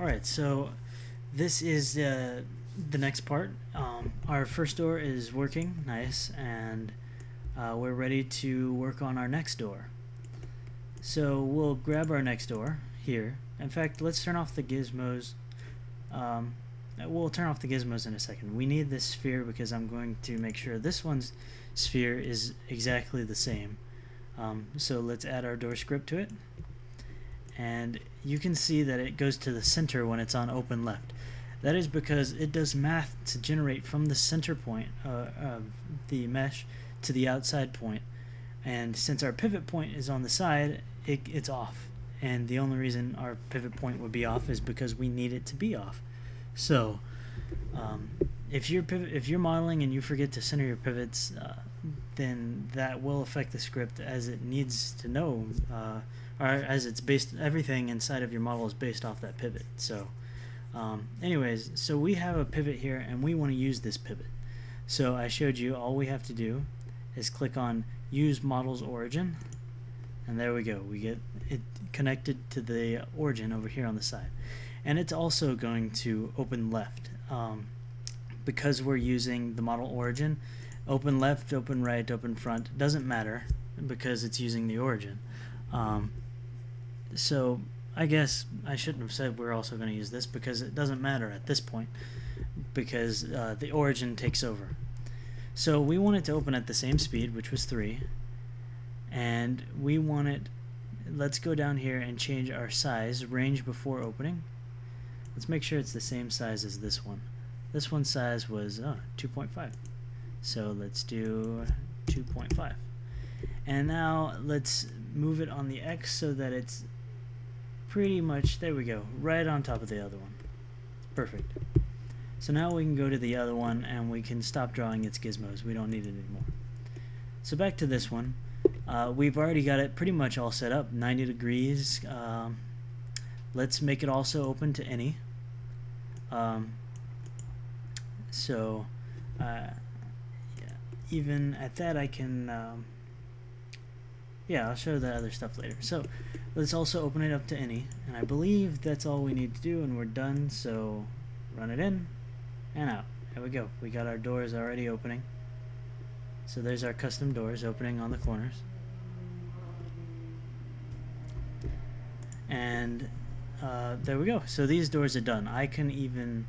All right, so this is the next part. Our first door is working nice, and we're ready to work on our next door. So we'll grab our next door here. In fact, let's turn off the gizmos. We'll turn off the gizmos in a second. We need this sphere because I'm going to make sure this one's sphere is exactly the same. So let's add our door script to it. And you can see that it goes to the center when it's on open left. That is because it does math to generate from the center point of the mesh to the outside point. And since our pivot point is on the side, it's off. And the only reason our pivot point would be off is because we need it to be off. So if you're modeling and you forget to center your pivots, then that will affect the script, as it needs to know, or as it's based, everything inside of your model is based off that pivot. So anyways, so we have a pivot here and we want to use this pivot. So I showed you all we have to do is click on Use Model's Origin, and there we go. We get it connected to the origin over here on the side. And it's also going to open left because we're using the model origin. Open left, open right, open front, doesn't matter because it's using the origin. So I guess I shouldn't have said we're also going to use this, because it doesn't matter at this point because the origin takes over. So we want it to open at the same speed, which was 3, and we want it, let's go down here and change our size, range before opening. Let's make sure it's the same size as this one. This one's size was 2.5. So let's do 2.5. And now let's move it on the X so that it's pretty much, there we go, right on top of the other one. Perfect. So now we can go to the other one and we can stop drawing its gizmos. We don't need it anymore. So back to this one. We've already got it pretty much all set up, 90 degrees. Let's make it also open to any. Yeah, even at that I can, yeah, I'll show the other stuff later. So let's also open it up to any, and I believe that's all we need to do and we're done. So run it in and out. There we go. We got our doors already opening. So there's our custom doors opening on the corners. And there we go. So these doors are done. I can even,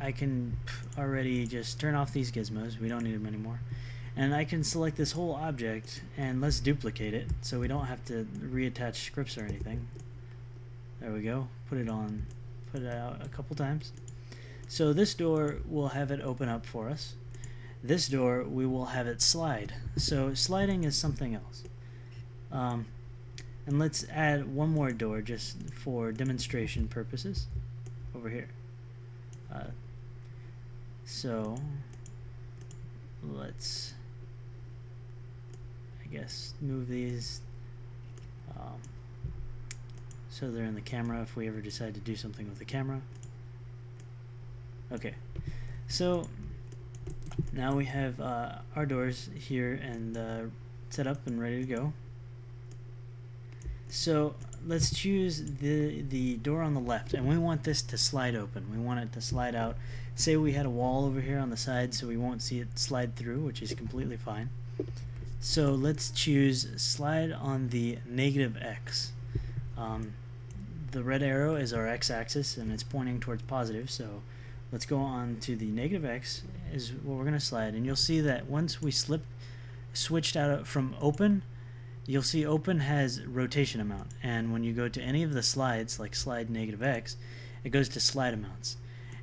I can already just turn off these gizmos. We don't need them anymore. And I can select this whole object, and let's duplicate it so we don't have to reattach scripts or anything. There we go. Put it on, put it out a couple times. So this door will have it open up for us. This door we will have it slide. So sliding is something else. And let's add one more door just for demonstration purposes over here. So let's, I guess, move these so they're in the camera if we ever decide to do something with the camera. Okay, so now we have our doors here and set up and ready to go. So let's choose the door on the left, and we want this to slide open. We want it to slide out. Say we had a wall over here on the side, so we won't see it slide through, which is completely fine. So let's choose slide on the negative X. The red arrow is our X-axis, and it's pointing towards positive, so let's go on to the negative X is what we're going to slide. And you'll see that once we switched out from open, you'll see open has rotation amount. And when you go to any of the slides, like slide negative X, it goes to slide amounts.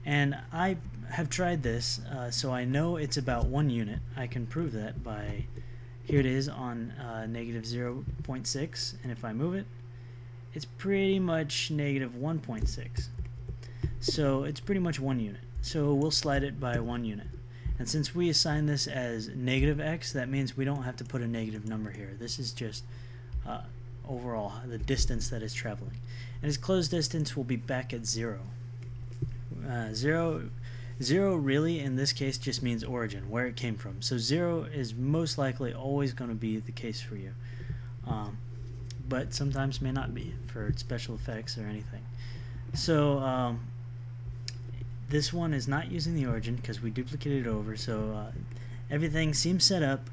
And I have tried this, so I know it's about 1 unit. I can prove that by, here it is on negative 0.6. And if I move it, it's pretty much negative 1.6. So it's pretty much 1 unit. So we'll slide it by 1 unit. And since we assign this as negative X, that means we don't have to put a negative number here. This is just overall the distance that it's traveling. And its closed distance will be back at 0. Zero really in this case just means origin, where it came from. So 0 is most likely always going to be the case for you. But sometimes may not be for special effects or anything. So this one is not using the origin because we duplicated it over, so everything seems set up.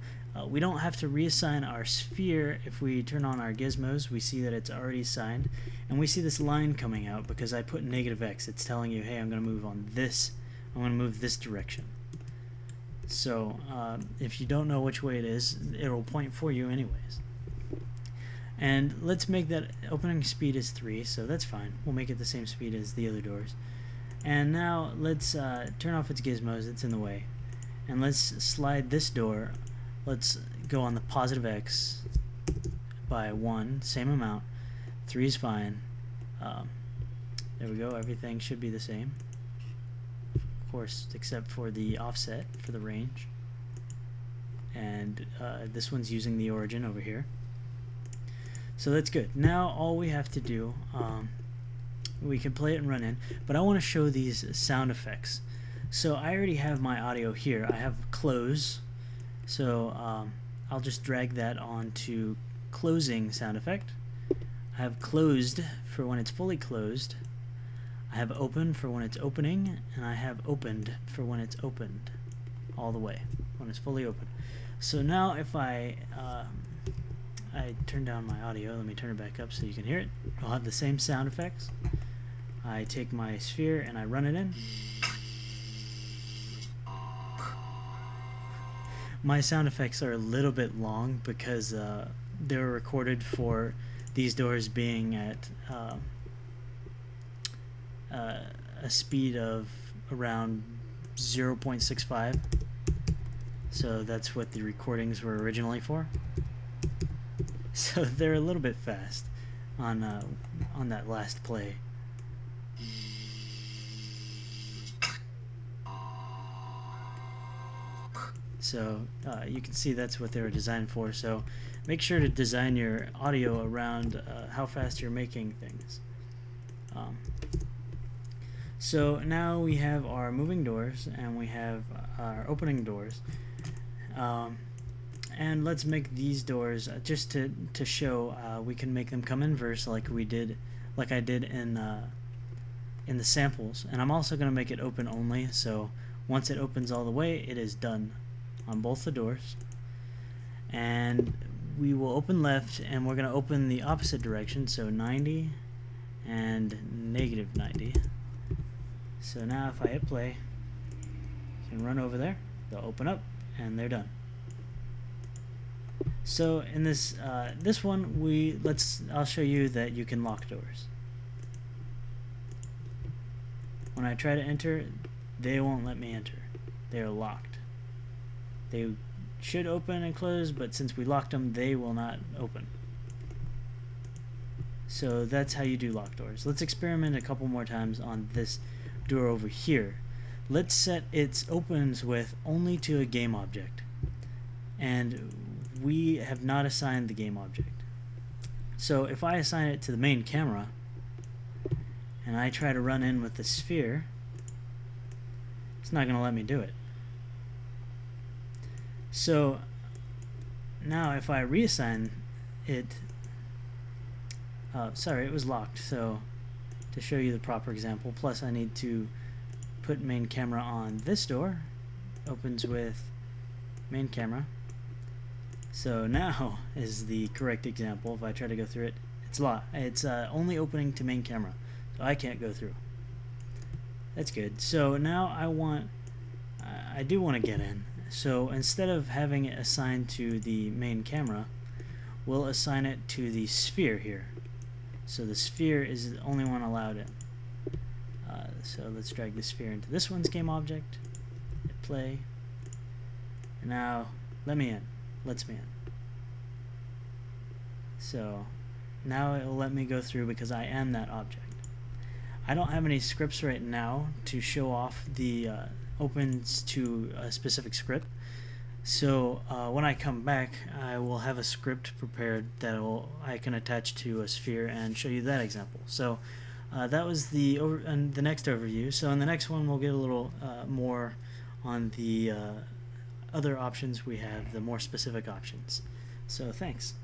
We don't have to reassign our sphere. If we turn on our gizmos, we see that it's already assigned, and we see this line coming out because I put negative X. It's telling you, hey, I'm going to move on this. I'm going to move this direction. So if you don't know which way it is, it'll point for you anyways. And let's make that opening speed is 3, so that's fine. We'll make it the same speed as the other doors. And now let's turn off its gizmos. It's in the way. And let's slide this door. Let's go on the positive X by 1, same amount. 3 is fine. There we go. Everything should be the same, of course, except for the offset for the range. And this one's using the origin over here. So that's good. Now all we have to do, we can play it and run in, but I want to show these sound effects. So I already have my audio here. I have close, so I'll just drag that onto closing sound effect. I have closed for when it's fully closed. I have open for when it's opening, and I have opened for when it's opened all the way, when it's fully open. So now if I turn down my audio, let me turn it back up so you can hear it. I'll have the same sound effects. I take my sphere and I run it in. My sound effects are a little bit long because they were recorded for these doors being at a speed of around 0.65. So that's what the recordings were originally for. So they're a little bit fast on that last play. So you can see that's what they were designed for. So make sure to design your audio around how fast you're making things. So now we have our moving doors and we have our opening doors. And let's make these doors just to show we can make them come inverse like we did, like I did in the samples. And I'm also going to make it open only. So once it opens all the way, it is done on both the doors. And we will open left, and we're going to open the opposite direction, so 90 and negative 90. So now if I hit play, you can run over there. They'll open up, and they're done. So in this this one, I'll show you that you can lock doors. When I try to enter, they won't let me enter. They are locked. They should open and close, but since we locked them, they will not open. So that's how you do lock doors. Let's experiment a couple more times on this door over here. Let's set its opens with only to a game object, and we have not assigned the game object. So if I assign it to the main camera and I try to run in with the sphere, it's not going to let me do it. So now if I reassign it, sorry, it was locked. So to show you the proper example, plus I need to put main camera on this door, opens with main camera. So now is the correct example. If I try to go through it, it's locked. It's only opening to main camera, so I can't go through. That's good. So now I do want to get in. So instead of having it assigned to the main camera, we'll assign it to the sphere here. So the sphere is the only one allowed in. So let's drag the sphere into this one's game object. Hit play. And now let me in. Lets me in. So now it will let me go through because I am that object. I don't have any scripts right now to show off the opens to a specific script. So when I come back, I will have a script prepared that I can attach to a sphere and show you that example. So that was the next overview. So in the next one, we'll get a little more on the other options we have, the more specific options. So thanks.